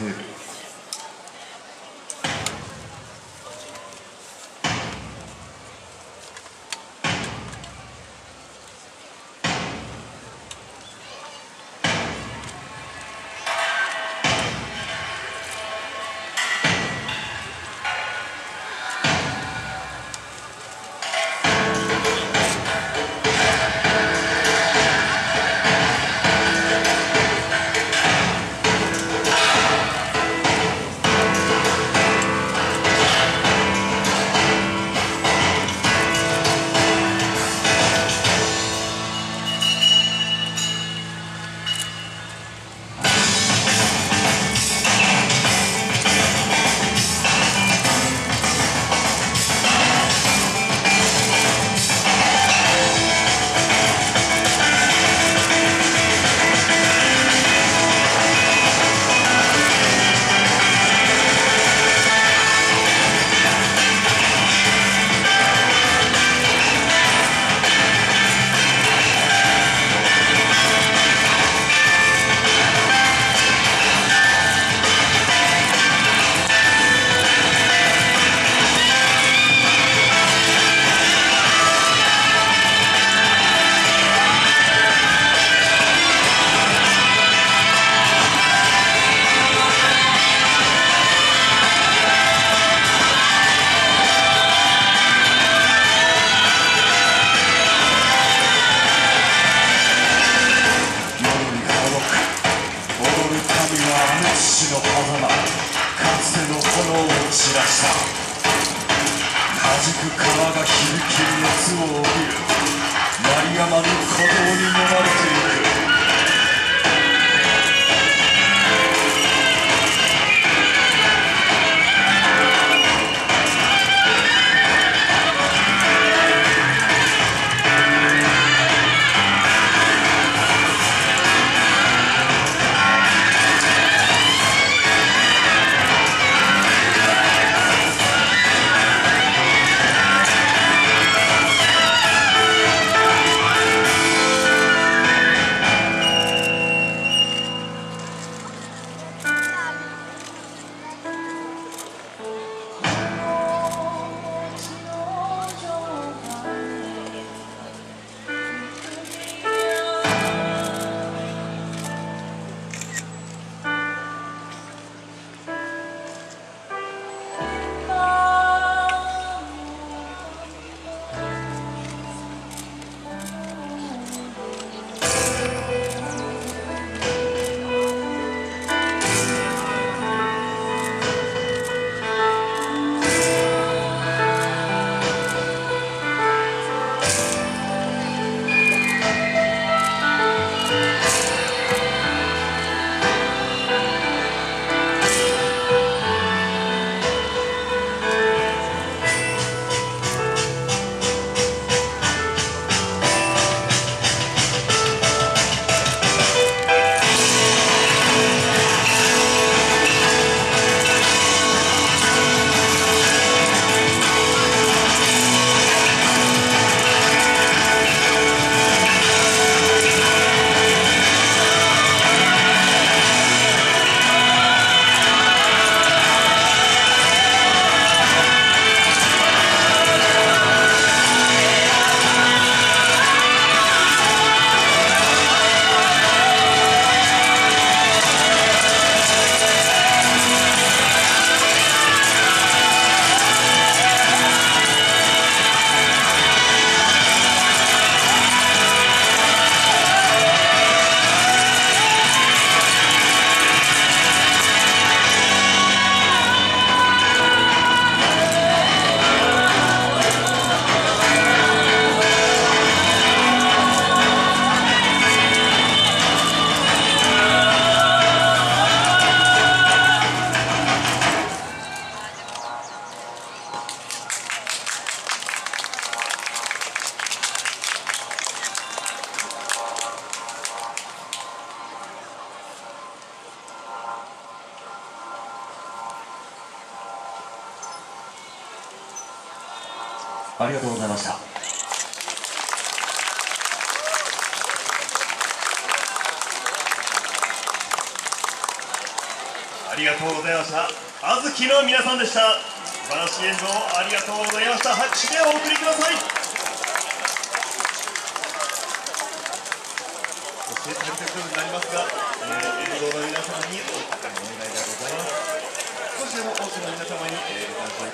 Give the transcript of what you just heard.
ける。ありがとうございました。あありがとうございました。あずきの皆さんでした。素晴らしい演奏ありがとうございました。拍手でお送りください。そして大切になりますが、演奏の皆様にお願いでございます。少しでも多くの皆様にご参加いただきます。